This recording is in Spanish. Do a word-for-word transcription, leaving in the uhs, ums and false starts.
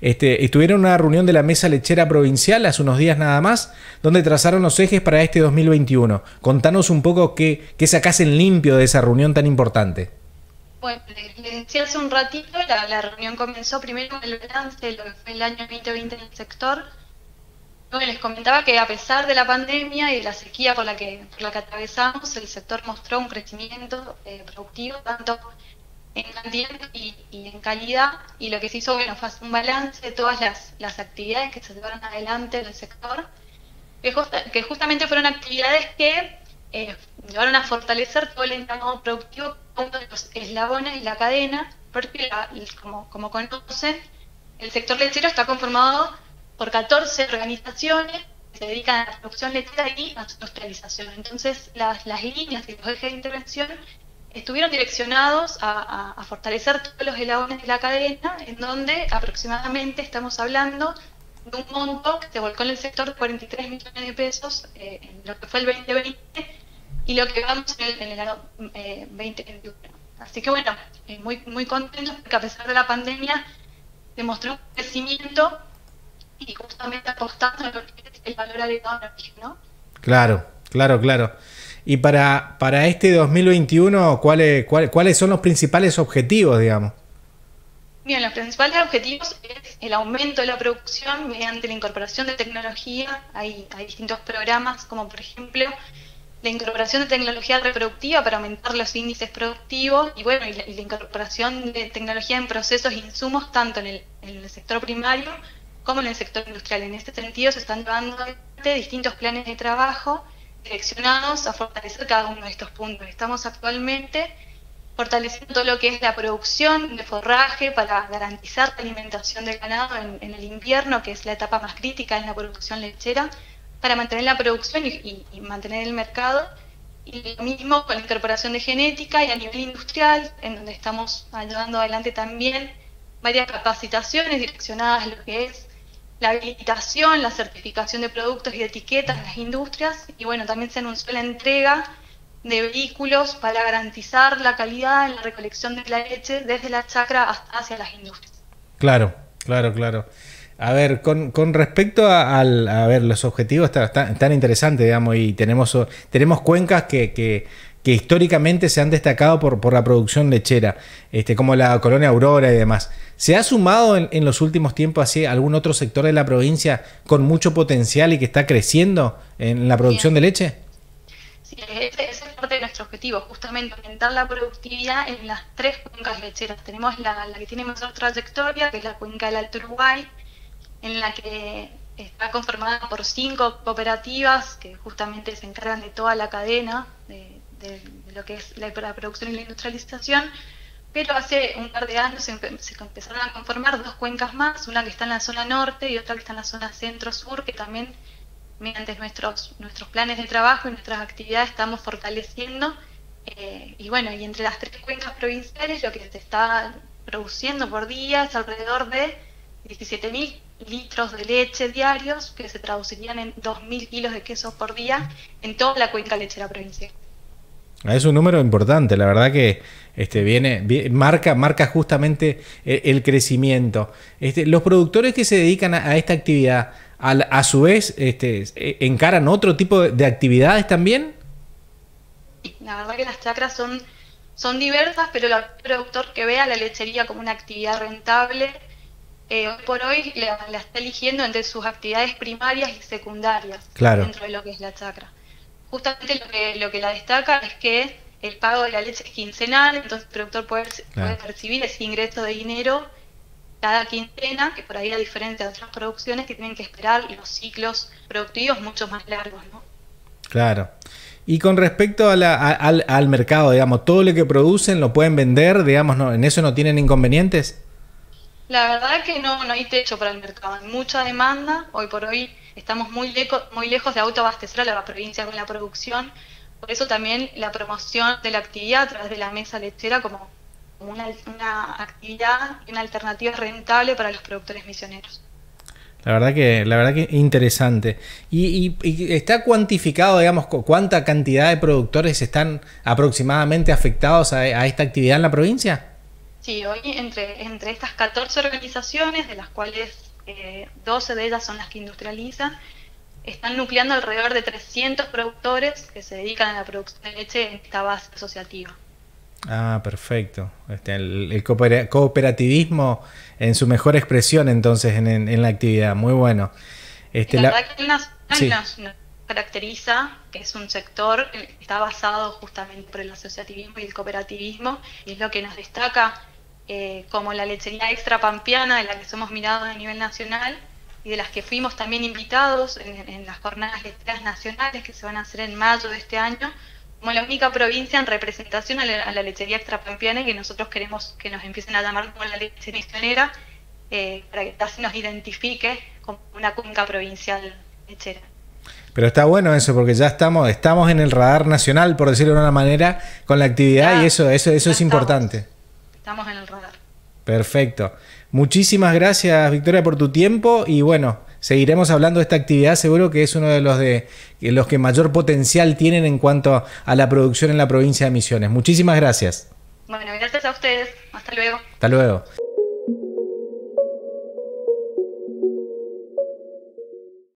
Este, estuvieron en una reunión de la Mesa Lechera Provincial hace unos días nada más, donde trazaron los ejes para este dos mil veintiuno. Contanos un poco qué, qué sacás en limpio de esa reunión tan importante. Bueno, les decía hace un ratito, la, la reunión comenzó primero con el balance de lo que fue el año veinte veinte en el sector. Luego les comentaba que a pesar de la pandemia y de la sequía por la que, por la que atravesamos, el sector mostró un crecimiento eh, productivo, tanto en cantidad y, y en calidad, y lo que se hizo bueno fue un balance de todas las, las actividades que se llevaron adelante del sector, que, justa, que justamente fueron actividades que eh, llevaron a fortalecer todo el entramado productivo, uno de los eslabones de la cadena, porque la, como, como conocen, el sector lechero está conformado por catorce organizaciones que se dedican a la producción lechera y a su industrialización. Entonces las, las líneas y los ejes de intervención estuvieron direccionados a, a, a fortalecer todos los eslabones de la cadena, en donde aproximadamente estamos hablando de un monto que se volcó en el sector de cuarenta y tres millones de pesos eh, en lo que fue el veinte veinte y lo que vamos en el, en el año eh, veinte veintiuno. Así que bueno, eh, muy, muy contentos porque a pesar de la pandemia demostró un crecimiento y justamente apostando en lo que es el valor agregado en origen, ¿no? Claro, claro, claro. Y para, para este dos mil veintiuno, ¿cuáles, cuáles, ¿cuáles son los principales objetivos, digamos? Bien, los principales objetivos es el aumento de la producción mediante la incorporación de tecnología. Hay, hay distintos programas, como por ejemplo la incorporación de tecnología reproductiva para aumentar los índices productivos y bueno, y la, y la incorporación de tecnología en procesos e insumos tanto en el, en el sector primario como en el sector industrial. En este sentido se están llevando adelante distintos planes de trabajo direccionados a fortalecer cada uno de estos puntos. Estamos actualmente fortaleciendo todo lo que es la producción de forraje para garantizar la alimentación del ganado en, en el invierno, que es la etapa más crítica en la producción lechera, para mantener la producción y, y, y mantener el mercado. Y lo mismo con la incorporación de genética y a nivel industrial, en donde estamos llevando adelante también varias capacitaciones direccionadas a lo que es la habilitación, la certificación de productos y de etiquetas en las industrias, y bueno, también se anunció la entrega de vehículos para garantizar la calidad en la recolección de la leche desde la chacra hasta hacia las industrias. Claro, claro, claro. A ver, con, con respecto a, al, a ver, los objetivos tan, tan interesantes, digamos, y tenemos, tenemos cuencas que, que que históricamente se han destacado por, por la producción lechera, este, como la colonia Aurora y demás. ¿Se ha sumado en, en los últimos tiempos así algún otro sector de la provincia con mucho potencial y que está creciendo en la producción de leche? Sí, ese, ese es parte de nuestro objetivo, justamente aumentar la productividad en las tres cuencas lecheras. Tenemos la, la que tiene mayor trayectoria, que es la cuenca del Alto Uruguay, en la que está conformada por cinco cooperativas que justamente se encargan de toda la cadena de de lo que es la producción y la industrialización, pero hace un par de años se, empe se empezaron a conformar dos cuencas más, una que está en la zona norte y otra que está en la zona centro-sur, que también mediante nuestros, nuestros planes de trabajo y nuestras actividades estamos fortaleciendo. Eh, y bueno, y entre las tres cuencas provinciales lo que se está produciendo por día es alrededor de diecisiete mil litros de leche diarios, que se traducirían en dos mil kilos de queso por día en toda la cuenca lechera provincial. Es un número importante, la verdad que este, viene, viene, marca, marca justamente el, el crecimiento. Este, los productores que se dedican a, a esta actividad, a, a su vez, este, ¿encaran otro tipo de, de actividades también? La verdad que las chacras son, son diversas, pero el productor que vea la lechería como una actividad rentable, eh, hoy por hoy la, la está eligiendo entre sus actividades primarias y secundarias, claro, dentro de lo que es la chacra. Justamente lo que, lo que la destaca es que el pago de la leche es quincenal, entonces el productor puede, claro, puede recibir ese ingreso de dinero cada quincena, que por ahí a diferencia de otras producciones que tienen que esperar los ciclos productivos mucho más largos, ¿no? Claro. Y con respecto a la, a, al, al mercado, digamos, todo lo que producen lo pueden vender, digamos, ¿no? ¿En eso no tienen inconvenientes? La verdad que no, no hay techo para el mercado, hay mucha demanda. Hoy por hoy estamos muy, leco, muy lejos de autoabastecer a la provincia con la producción, por eso también la promoción de la actividad a través de la mesa lechera como, como una, una actividad y una alternativa rentable para los productores misioneros. La verdad que, la verdad que interesante. Y, y, y está cuantificado, digamos, cuánta cantidad de productores están aproximadamente afectados a, a esta actividad en la provincia? Sí, hoy entre, entre estas catorce organizaciones, de las cuales eh, doce de ellas son las que industrializan, están nucleando alrededor de trescientos productores que se dedican a la producción de leche en esta base asociativa. Ah, perfecto. Este, el, el cooperativismo en su mejor expresión, entonces, en, en, en la actividad. Muy bueno. Este, la, la verdad que nos, sí. nos, nos caracteriza, que es un sector que está basado justamente por el asociativismo y el cooperativismo, y es lo que nos destaca eh, como la lechería extra pampeana, de la que somos mirados a nivel nacional y de las que fuimos también invitados en, en las jornadas lecheras nacionales que se van a hacer en mayo de este año, como la única provincia en representación a la, a la lechería extrapampeana, y que nosotros queremos que nos empiecen a llamar como la leche misionera, eh, para que así nos identifique como una cuenca provincial lechera. Pero está bueno eso, porque ya estamos estamos en el radar nacional, por decirlo de una manera, con la actividad, ya, y eso eso, eso es estamos, importante. Estamos en el radar. Perfecto. Muchísimas gracias, Victoria, por tu tiempo, y bueno, seguiremos hablando de esta actividad, seguro que es uno de los de los que mayor potencial tienen en cuanto a la producción en la provincia de Misiones. Muchísimas gracias. Bueno, gracias a ustedes. Hasta luego. Hasta luego.